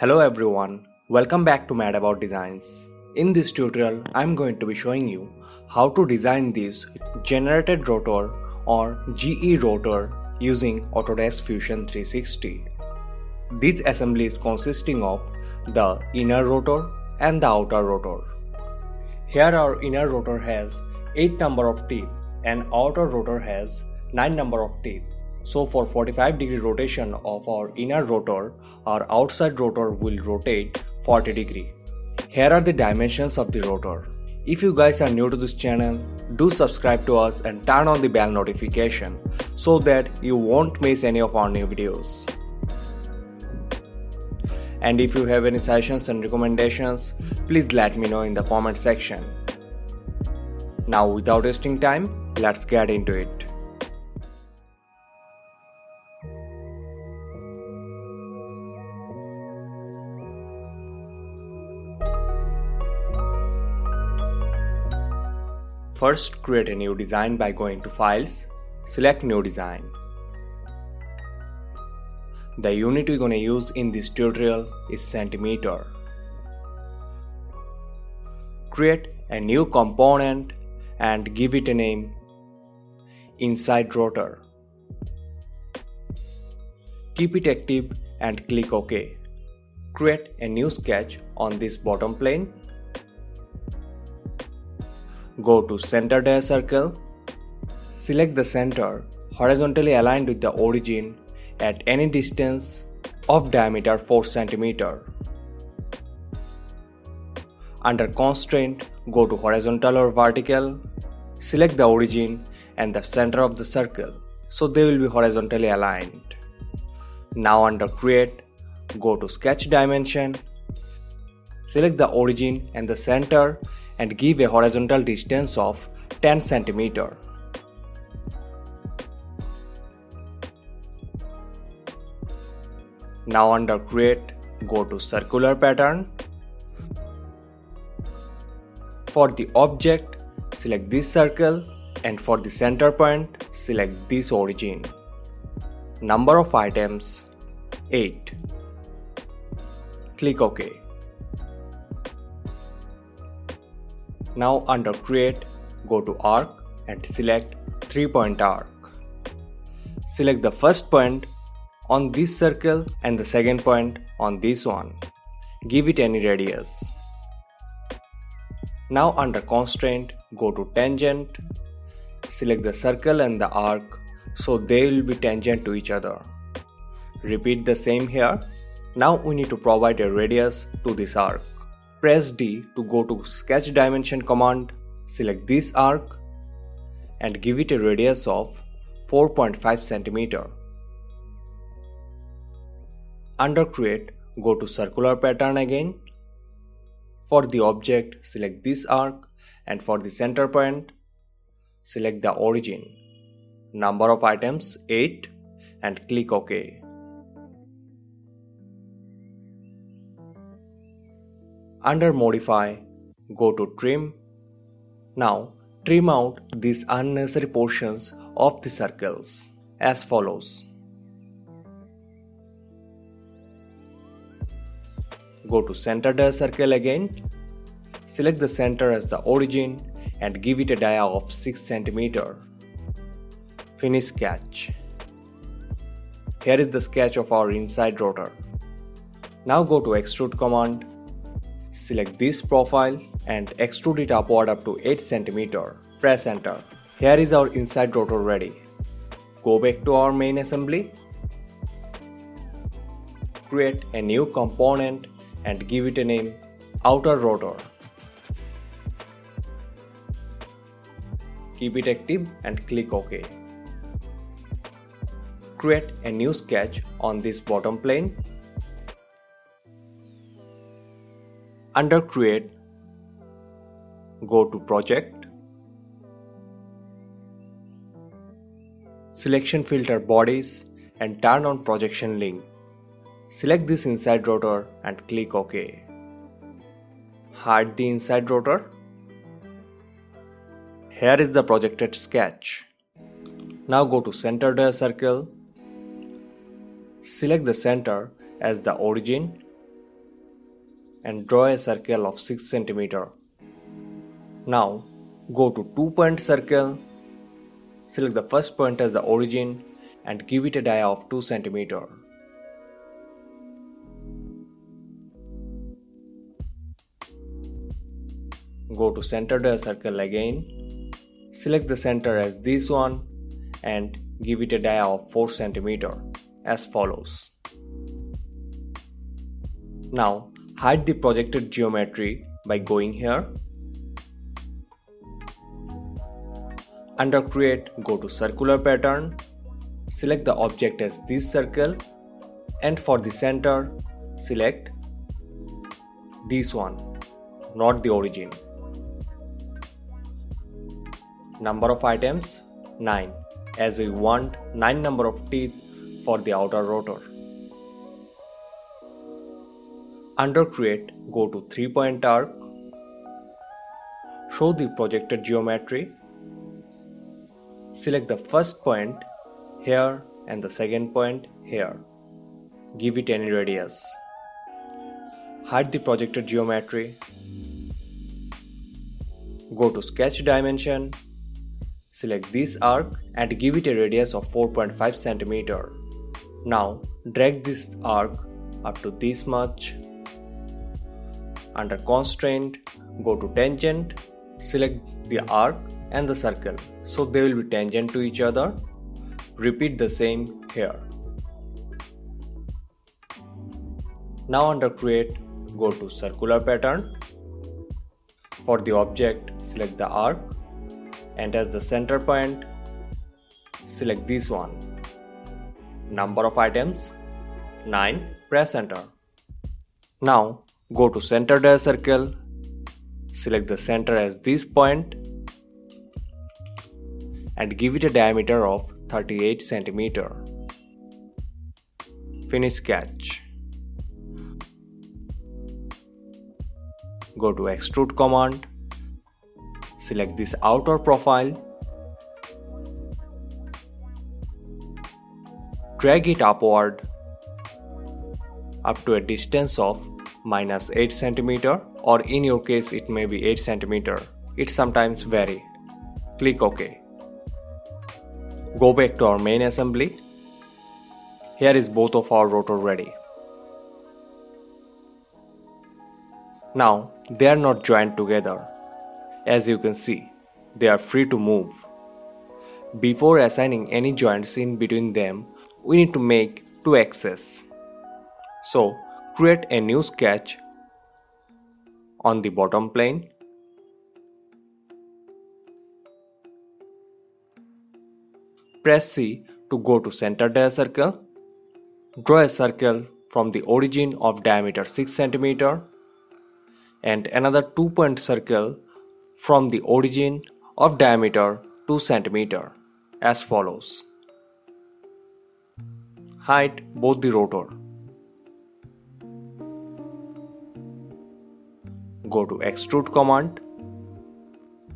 Hello everyone, welcome back to Mad About Designs. In this tutorial, I am going to be showing you how to design this generated rotor or GE rotor using Autodesk Fusion 360. This assembly is consisting of the inner rotor and the outer rotor. Here our inner rotor has 8 number of teeth and outer rotor has 9 number of teeth. So for 45 degree rotation of our inner rotor, our outside rotor will rotate 40 degree. Here are the dimensions of the rotor. If you guys are new to this channel, do subscribe to us and turn on the bell notification so that you won't miss any of our new videos. And if you have any suggestions and recommendations, please let me know in the comment section. Now without wasting time, let's get into it. First, create a new design by going to Files, select New Design. The unit we're gonna use in this tutorial is centimeter. Create a new component and give it a name Inside Rotor. Keep it active and click OK. Create a new sketch on this bottom plane. Go to Center Dial Circle. Select the center horizontally aligned with the origin at any distance of diameter 4 cm. Under Constraint, go to Horizontal or Vertical. Select the origin and the center of the circle, so they will be horizontally aligned. Now under Create, go to Sketch Dimension. Select the origin and the center and give a horizontal distance of 10 cm. Now under Create, go to Circular Pattern. For the object, select this circle and for the center point, select this origin. Number of items 8. Click OK. Now under Create, go to Arc and select 3-point arc. Select the first point on this circle and the second point on this one. Give it any radius. Now under Constraint, go to Tangent. Select the circle and the arc, so they will be tangent to each other. Repeat the same here. Now we need to provide a radius to this arc. Press D to go to Sketch Dimension command, select this arc and give it a radius of 4.5 cm. Under Create, go to Circular Pattern again. For the object, select this arc and for the center point, select the origin. Number of items 8 and click OK. Under Modify, go to Trim. Now trim out these unnecessary portions of the circles as follows. Go to Center Dial Circle again. Select the center as the origin and give it a dia of 6 cm. Finish sketch. Here is the sketch of our inside rotor. Now go to Extrude command. Select this profile and extrude it upward up to 8 cm. Press enter. Here is our inside rotor ready. Go back to our main assembly. Create a new component and give it a name Outer Rotor. Keep it active and click OK. Create a new sketch on this bottom plane. Under Create, go to Project. Selection filter Bodies and turn on Projection Link. Select this inside rotor and click OK. Hide the inside rotor. Here is the projected sketch. Now go to Center Dial Circle. Select the center as the origin and draw a circle of 6 cm. Now go to 2-point circle, select the first point as the origin and give it a dia of 2 cm. Go to center the circle again, select the center as this one and give it a dia of 4 cm as follows. Now hide the projected geometry by going here. Under create, go to circular pattern, select the object as this circle and for the center, select this one, not the origin. Number of items 9, as we want 9 number of teeth for the outer rotor. Under create, go to 3-point arc, show the projected geometry, select the first point here and the second point here, give it any radius, hide the projected geometry, go to sketch dimension, select this arc and give it a radius of 4.5 cm. Now drag this arc up to this much. Under constraint, go to tangent, select the arc and the circle, so they will be tangent to each other. Repeat the same here. Now under create, go to circular pattern. For the object, select the arc and as the center point, select this one. Number of items 9, press enter. Now go to center the circle, select the center as this point and give it a diameter of 38 cm. Finish sketch. Go to extrude command, select this outer profile, drag it upward up to a distance of -8 cm, or in your case it may be 8 cm. It sometimes vary. Click OK. Go back to our main assembly. Here is both of our rotor ready. Now they are not joined together. As you can see, they are free to move. Before assigning any joints in between them, we need to make two axes. So create a new sketch on the bottom plane. Press C to go to center the circle. Draw a circle from the origin of diameter 6 cm and another 2-point circle from the origin of diameter 2 cm as follows. Hide both the rotor. Go to extrude command,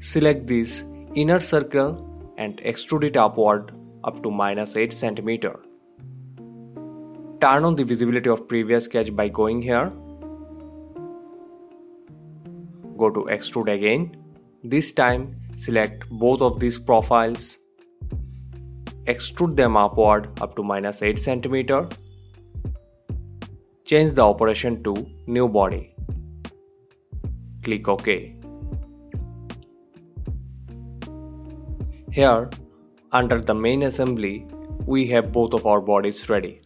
select this inner circle and extrude it upward up to -8 cm. Turn on the visibility of previous sketch by going here. Go to extrude again, this time select both of these profiles, extrude them upward up to -8 cm. Change the operation to new body. Click OK. Here, under the main assembly, we have both of our bodies ready.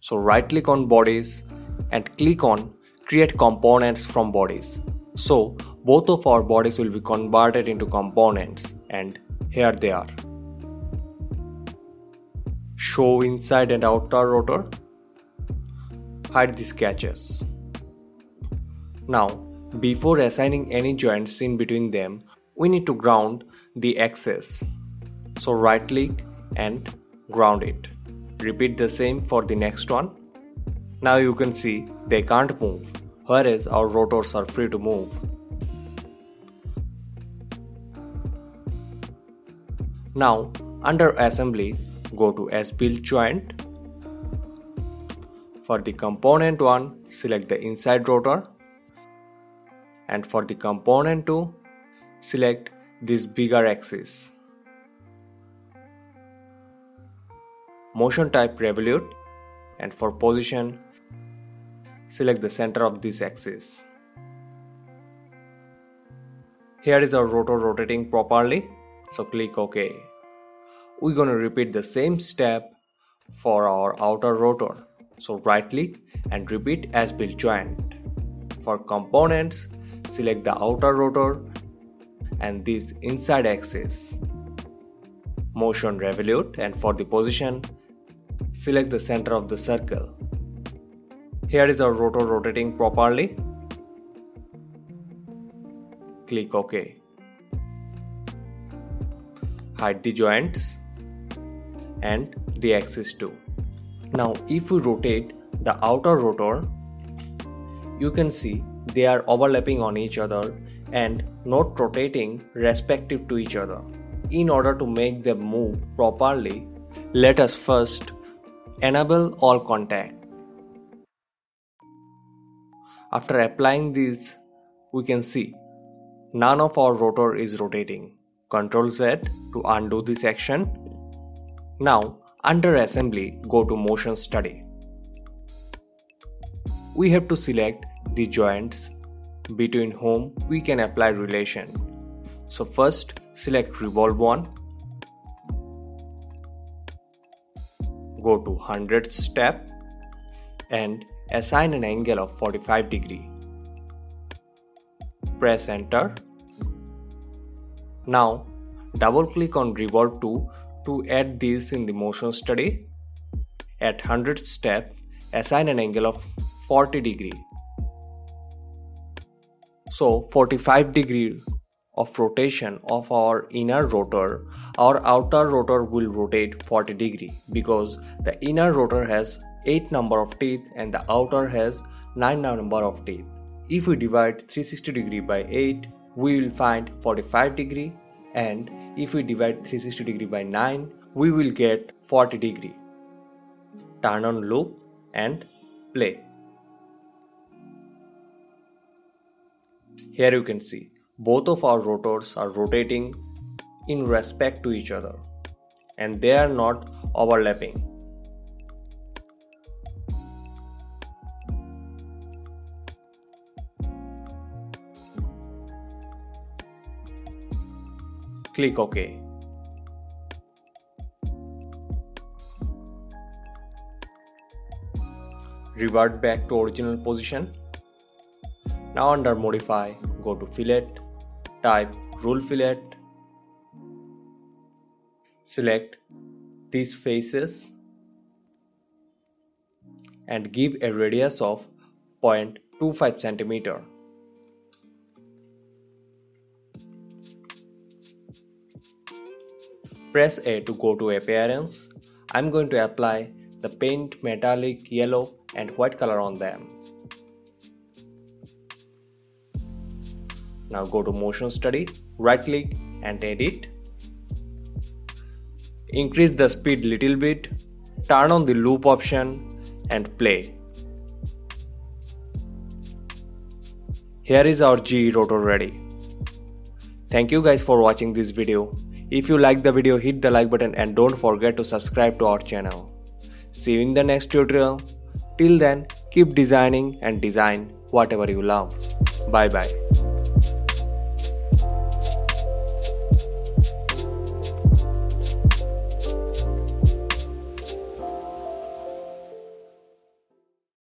So right click on bodies and click on create components from bodies. So both of our bodies will be converted into components and here they are. Show inside and outer rotor. Hide the sketches. Now, before assigning any joints in between them, we need to ground the axis. So right click and ground it. Repeat the same for the next one. Now you can see they can't move, whereas our rotors are free to move. Now, under assembly, go to As-Build joint. For the component 1, select the inside rotor, and for the component 2, select this bigger axis. Motion type revolute, and for position, select the center of this axis. Here is our rotor rotating properly, so click OK. We're going to repeat the same step for our outer rotor. So right click and repeat As-Build joint. For components, select the outer rotor and this inside axis. Motion revolute, and for the position, select the center of the circle. Here is our rotor rotating properly. Click OK. Hide the joints and the axis too. Now if we rotate the outer rotor, you can see they are overlapping on each other and not rotating respective to each other. In order to make them move properly, let us first enable all contact. After applying this, we can see none of our rotor is rotating. Ctrl Z to undo this action. Now under assembly, go to motion study. We have to select the joints between whom we can apply relation. So first select revolve one, go to 100th step and assign an angle of 45 degree. Press enter. Now double click on revolve 2 to add this in the motion study. At 100th step, assign an angle of 40 degree. So 45 degree of rotation of our inner rotor, our outer rotor will rotate 40 degree because the inner rotor has 8 number of teeth and the outer has 9 number of teeth. If we divide 360 degree by 8, we will find 45 degree, and if we divide 360 degree by 9, we will get 40 degree. Turn on loop and play. Here you can see both of our rotors are rotating in respect to each other and they are not overlapping. Click OK. Revert back to original position. Now under modify, go to fillet, type rule fillet. Select these faces and give a radius of 0.25 centimeter. Press A to go to appearance. I'm going to apply the paint metallic yellow and white color on them. Now go to motion study, right click and edit. Increase the speed little bit, turn on the loop option and play. Here is our gerotor ready. Thank you guys for watching this video. If you like the video, hit the like button and don't forget to subscribe to our channel. See you in the next tutorial. Till then, keep designing and design whatever you love. Bye bye.